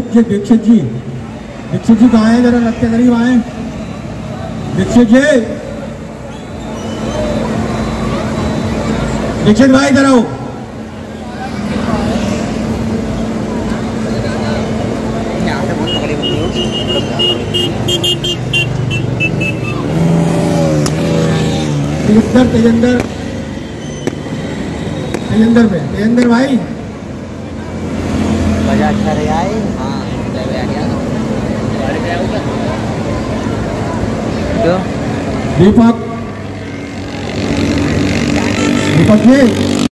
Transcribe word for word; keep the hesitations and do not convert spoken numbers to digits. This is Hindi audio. दीक्षित जी, दीक्षित जी, दीक्षित जी कहाँ हैं? जरा लगते करीब आए दीक्षित जी। दीक्षित भाई इधर आओ। तेजेंद्र तेजेंद्र तेजेंद्र पे तेजेंद्र भाई मजा अच्छा रहा है। हाँ दीपक दीपक जी